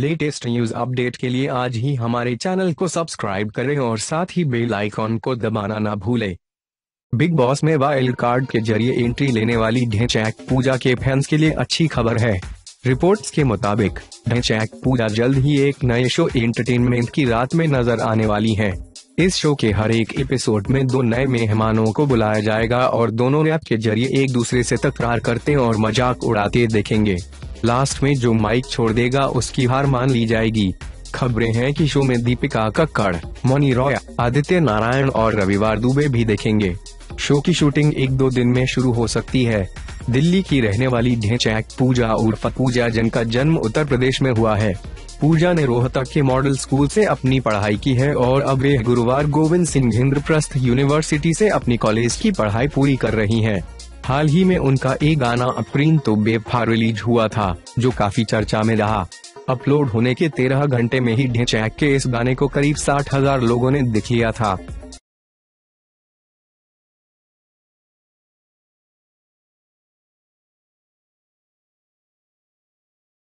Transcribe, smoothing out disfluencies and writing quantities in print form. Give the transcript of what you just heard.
Latest news update के लिए आज ही हमारे चैनल को सब्सक्राइब करें और साथ ही बेल आइकॉन को दबाना ना भूलें। बिग बॉस में वाइल्ड कार्ड के जरिए एंट्री लेने वाली ढिंचैक पूजा के फैंस के लिए अच्छी खबर है। रिपोर्ट्स के मुताबिक ढिंचैक पूजा जल्द ही एक नए शो एंटरटेनमेंट की रात में नजर आने वाली है। इस शो के हर एक एपिसोड में दो नए मेहमानों को बुलाया जाएगा और दोनों रैप के जरिए एक दूसरे से तकरार करते और मजाक उड़ाते देखेंगे। लास्ट में जो माइक छोड़ देगा उसकी हार मान ली जाएगी। खबरें हैं कि शो में दीपिका कक्कड़, मौनी रॉय, आदित्य नारायण और रविवार दुबे भी देखेंगे। शो की शूटिंग 1-2 दिन में शुरू हो सकती है। दिल्ली की रहने वाली ढिंचैक पूजा उर्फ पूजा जैन का जन्म उत्तर प्रदेश में हुआ है। पूजा ने रोहतक के मॉडल स्कूल से अपनी पढ़ाई की है और अब वे गुरुवार गोविंद सिंह इंद्रप्रस्थ यूनिवर्सिटी से अपनी कॉलेज की पढ़ाई पूरी कर रही है। हाल ही में उनका एक गाना अफरीन ते बेवफा रिलीज हुआ था, जो काफी चर्चा में रहा। अपलोड होने के 13 घंटे में ही ढिंचैक के इस गाने को करीब 60,000 लोगों ने देख लिया था।